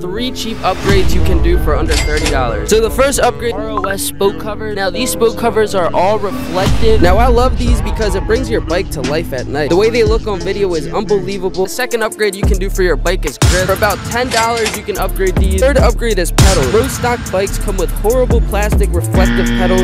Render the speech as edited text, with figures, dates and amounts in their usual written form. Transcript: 3 cheap upgrades you can do for under $30. So the first upgrade, ROS spoke cover. Now these spoke covers are all reflective. Now I love these because it brings your bike to life at night. The way they look on video is unbelievable. The second upgrade you can do for your bike is grip. For about $10 you can upgrade these. Third upgrade is pedals. Road stock bikes come with horrible plastic reflective pedals.